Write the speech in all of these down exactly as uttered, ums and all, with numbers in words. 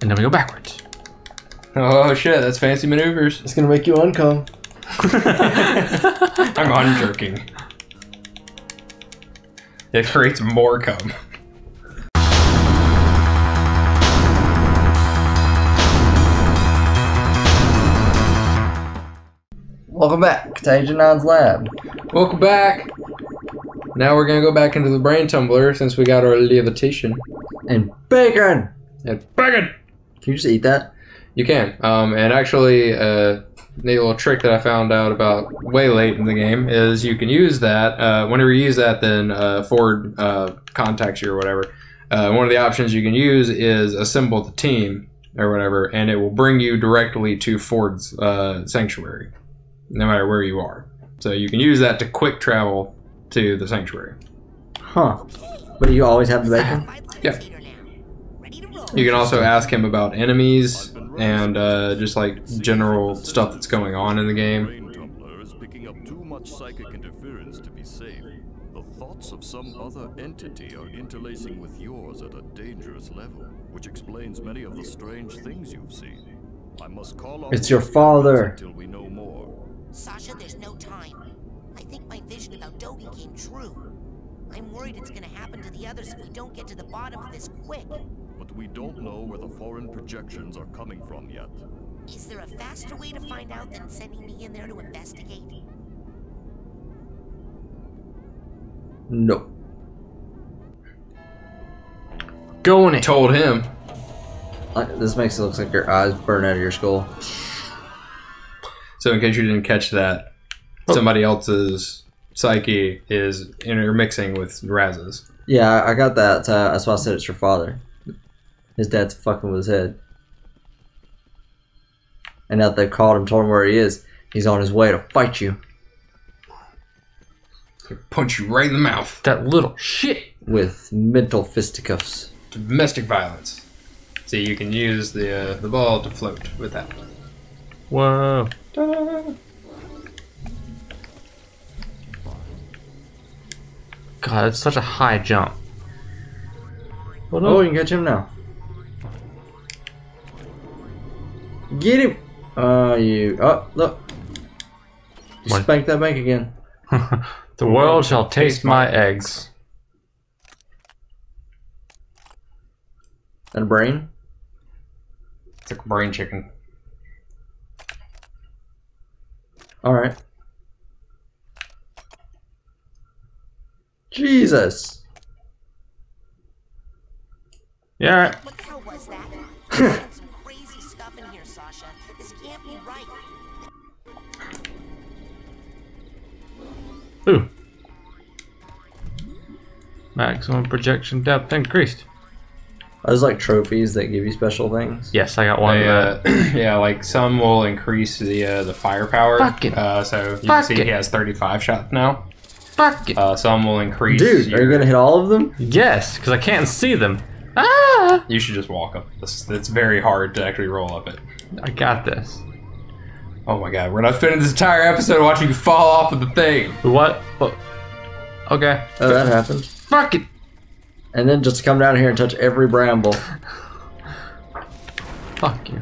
And then we go backwards. Oh shit, that's fancy maneuvers. It's gonna make you uncome. I'm unjerking. It creates more cum. Welcome back to Agent Nan's lab. Welcome back. Now we're gonna go back into the brain tumbler since we got our levitation. And bacon! And bacon! Can you just eat that? You can. Um, and actually, uh, a little trick that I found out about way late in the game is you can use that. Uh, whenever you use that, then uh, Ford uh, contacts you or whatever. Uh, one of the options you can use is assemble the team or whatever, and it will bring you directly to Ford's uh, sanctuary, no matter where you are. So you can use that to quick travel to the sanctuary. Huh. But you always have the bacon? Yeah. You can also ask him about enemies and uh, just like general stuff that's going on in the game. Thoughts of some other entity are interlacing with yours at a dangerous level, which explains many of the strange things you've seen. I must call on It's your father until we know more. Sasha, there's no time. I think my vision about Dogi came true. I'm worried it's going to happen to the others if we don't get to the bottom of this quick. But we don't know where the foreign projections are coming from yet. Is there a faster way to find out than sending me in there to investigate? No. Going it. Told him. I, this makes it look like your eyes burn out of your skull. So in case you didn't catch that, oh. Somebody else's psyche is intermixing with Raz's. Yeah, I got that. Uh, that's why I said it's your father. His dad's fucking with his head. And now that they've called him, told him where he is, he's on his way to fight you. He'll punch you right in the mouth. That little shit. With mental fisticuffs. Domestic violence. See, you can use the, uh, the ball to float with that. Whoa. Ta-da. God, that's such a high jump. Well, no. Oh, you can catch him now. Get him! Uh, you. Oh, look. You what? Spanked that bank again. The world shall taste my eggs. And a brain? It's like a brain chicken. Alright. Jesus! Yeah. What the hell was that? Ooh. Maximum projection depth increased. Are those like trophies that give you special things? Yes, I got one. They, uh, yeah, like some will increase the uh, the firepower. Fuck it. Uh, so you can see it. He has thirty-five shots now. Fuck it. Uh, some will increase. Dude, your... are you gonna hit all of them? Yes, because I can't see them. Ah! You should just walk up. This, it's very hard to actually roll up it. I got this. Oh my god, we're not spending this entire episode watching you fall off of the thing. What? What? Okay. Oh, that happened. Fuck it! And then just come down here and touch every bramble. Fuck you.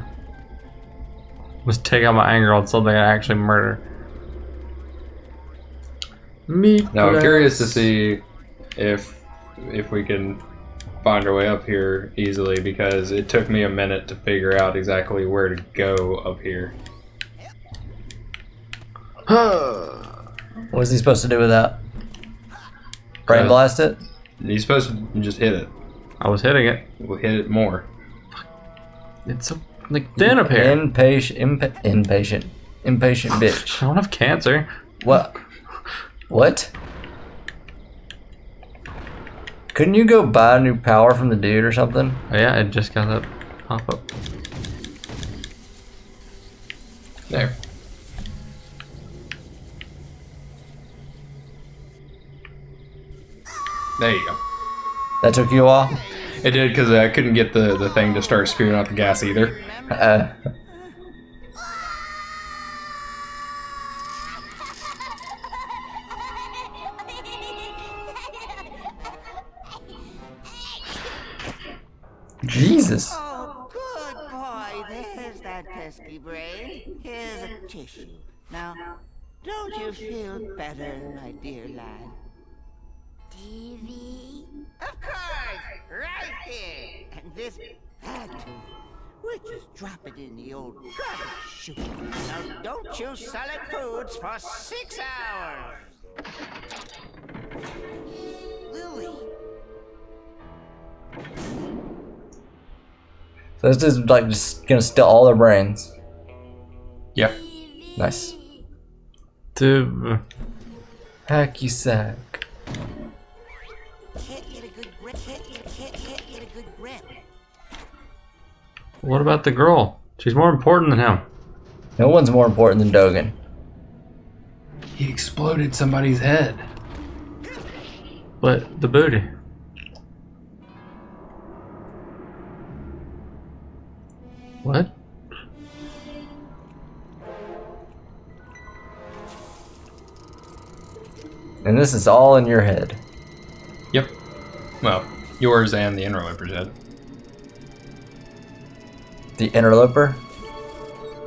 Let's take out my anger on something I actually murder. Me. Now I'm curious to see if if we can find our way up here easily, because it took me a minute to figure out exactly where to go up here. What is he supposed to do with that? Brain uh, blast it? He's supposed to just hit it. I was hitting it. We'll hit it more. It's so, like thin up here. Impatient, impa impatient, impatient bitch. I don't have cancer. What? What? Couldn't you go buy new power from the dude or something? Oh, yeah, it just got that pop up. There. There you go. That took you a while? It did, because I couldn't get the, the thing to start spewing out the gas either. Uh, Jesus. Oh, pesky brain. Here's a tissue. Now, don't you feel better, my dear lad? T V? Of course! Right here! And this bad tooth. We'll just drop it in the old garbage chute. Now don't you solid foods for six hours! Lily! So this is like just gonna steal all their brains. Yeah. Nice. To hacky sack. Can't get a good grip. Can't get, can't, can't get a good grip. What about the girl? She's more important than him. No one's more important than Dogen. He exploded somebody's head. But the booty. What? And this is all in your head. Yep. Well, yours and the interloper's head. The interloper?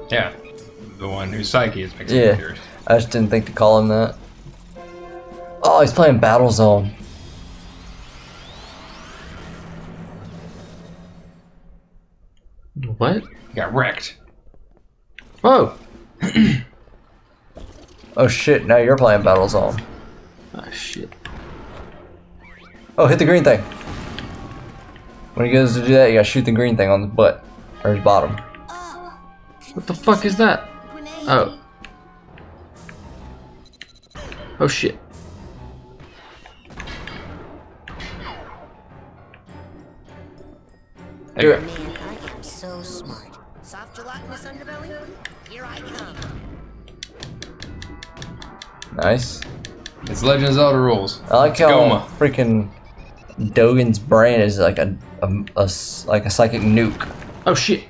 Yeah. The one whose psyche is mixed yeah. with yours. I just didn't think to call him that. Oh, he's playing Battlezone. What? Got wrecked. Whoa! Oh shit, now you're playing Battlezone. Oh shit. Oh, hit the green thing. When he goes to do that, you gotta shoot the green thing on the butt. Or his bottom. What the fuck is that? Oh. Oh shit. Do it. Man, I am so smart. Soft gelatinous underbelly? Here I come. Nice. It's Legend of Zelda rules. I like how Goma. freaking Dogen's brain is like a, a, a like a psychic nuke. Oh shit!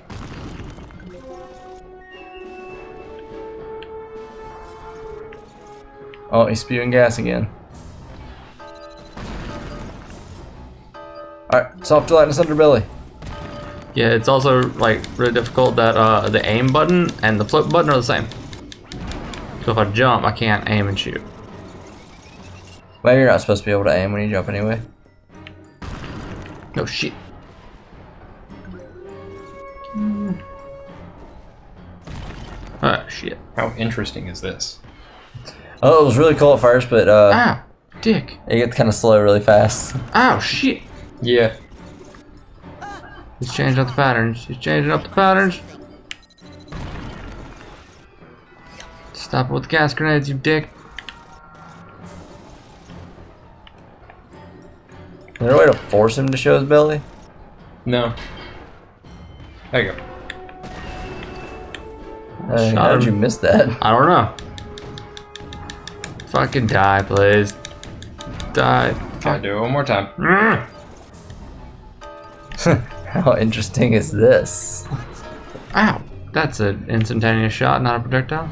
Oh, he's spewing gas again. All right, soft gelatinous underbelly. Yeah, it's also like really difficult that uh, the aim button and the flip button are the same. So if I jump, I can't aim and shoot. Well, you're not supposed to be able to aim when you jump anyway. No shit. Mm. Oh shit. How interesting is this? Oh, it was really cool at first, but uh... Ah! Dick! It gets kind of slow really fast. Oh shit! Yeah. He's changing up the patterns. He's changing up the patterns. Stop it with the gas grenades, you dick. Is there a way to force him to show his belly? No. There you go. Hey, how did you miss that? I don't know. Fucking die, please. Die. Gotta do it one more time. Mm. How interesting is this? Ow! That's an instantaneous shot, not a projectile.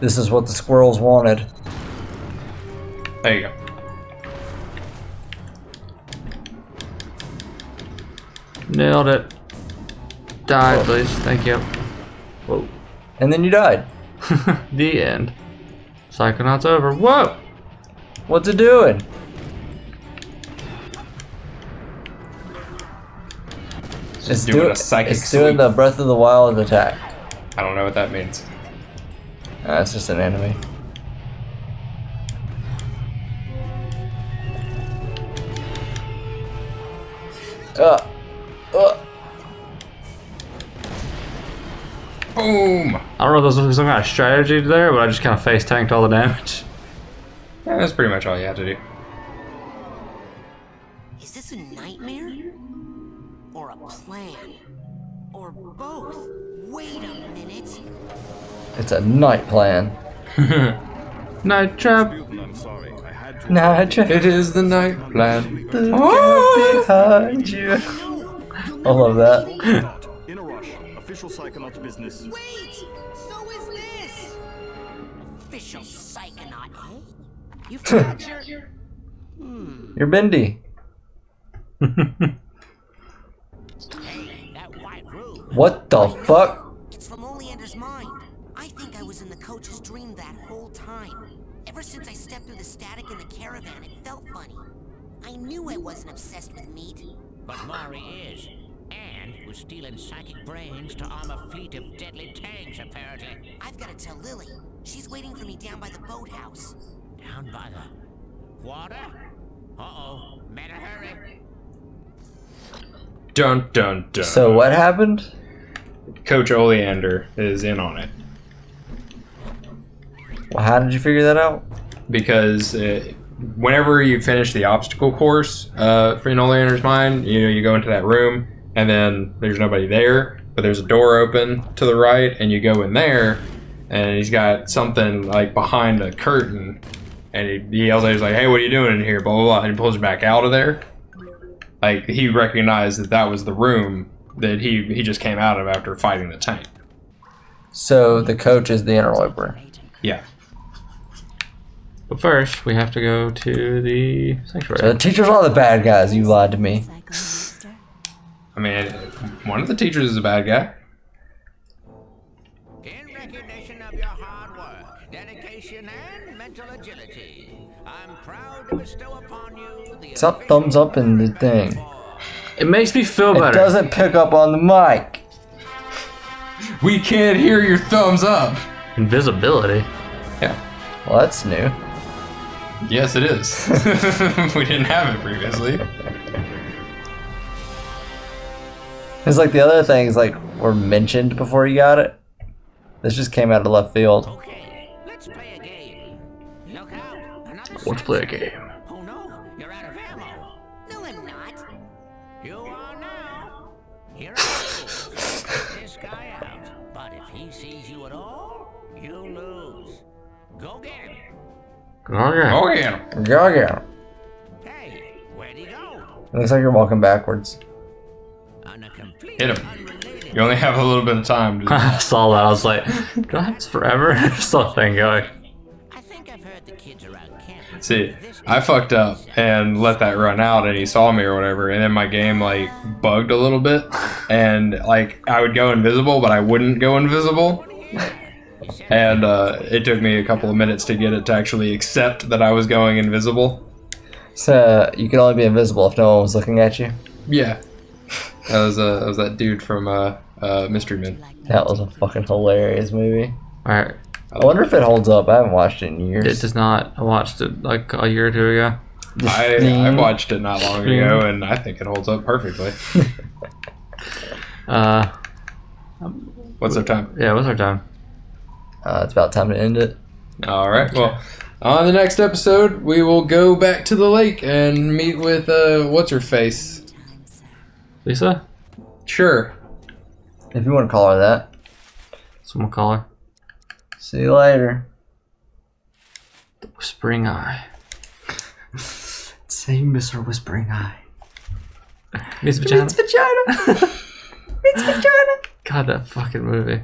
This is what the squirrels wanted. There you go. Nailed it. Die, Whoa. please. Thank you. Whoa. And then you died. The end. Psychonauts over. Whoa! What's it doing? Just it's doing do, a psychic It's sleep. doing the Breath of the Wild attack. I don't know what that means. Uh, it's just an enemy. Uh, uh. Boom! I don't know if there's some kind of strategy there, but I just kind of face tanked all the damage. Yeah, that's pretty much all you have to do. Is this a nightmare? Or a plan? Or both? Wait a minute. It's a night plan. Night trap. Night trap. It is the night plan. The oh! behind you. I love that. In a rush. Official Psychonauts business. Wait! So is this! Official Psychonaut. You've got your... Hmm. You're bendy. What the fuck? It's from Oleander's mind. I think I was in the coach's dream that whole time. Ever since I stepped through the static in the caravan, it felt funny. I knew I wasn't obsessed with meat. But Mari is. And was stealing psychic brains to arm a fleet of deadly tanks, apparently. I've got to tell Lily. She's waiting for me down by the boathouse. Down by the water? Uh-oh. Better hurry. Dun, dun, dun. So what happened? Coach Oleander is in on it. Well, how did you figure that out? Because it, whenever you finish the obstacle course uh, in Oleander's mind, you know, you go into that room, and then there's nobody there, but there's a door open to the right, and you go in there, and he's got something like behind a curtain, and he, he yells at, he's like, "Hey, what are you doing in here?" Blah blah blah, and he pulls you back out of there. Like, he recognized that that was the room that he he just came out of after fighting the tank. So the coach is the interloper. Yeah. But first, we have to go to the sanctuary. So the teachers are the bad guys. You lied to me. I mean, one of the teachers is a bad guy. In recognition of your hard work, dedication, and mental agility, I'm proud to bestow upon you the. It's up, thumbs up in the thing. It makes me feel better. It doesn't pick up on the mic. We can't hear your thumbs up. Invisibility. Yeah. Well, that's new. Yes, it is. We didn't have it previously. It's like the other things like were mentioned before you got it. This just came out of left field. Okay, let's play a game. Look out, another let's play a game. Oh no, you're out of ammo. No, I'm not. You are now. Here I go. Take this guy out. But if he sees you at all, you lose. Go get him. Go get him. Go get him. Go get him. Hey, where'd he go? It looks like you're walking backwards. Hit him. You only have a little bit of time. I saw that. I was like, do I have this forever? There's something going. I think I've heard the kids around campus. See, I fucked up and let that run out, and he saw me or whatever, and then my game like bugged a little bit, and like I would go invisible, but I wouldn't go invisible. And uh, it took me a couple of minutes to get it to actually accept that I was going invisible. So you could only be invisible if no one was looking at you? Yeah. That was, uh, that was that dude from uh, uh, Mystery Men. That was a fucking hilarious movie. Alright. I wonder if it holds up. I haven't watched it in years. It does not. I watched it like a year or two ago. I, I watched it not long ago, and I think it holds up perfectly. uh, What's our time? Yeah, what's our time? Uh, it's about time to end it. Alright, well, on the next episode, we will go back to the lake and meet with, uh, what's-her-face? Lisa? Sure. If you want to call her that. Someone call her. See you later. The Whispering Eye. Same Miss Her Whispering Eye. Miss Vagina. Miss Vagina. Miss Vagina. God, that fucking movie.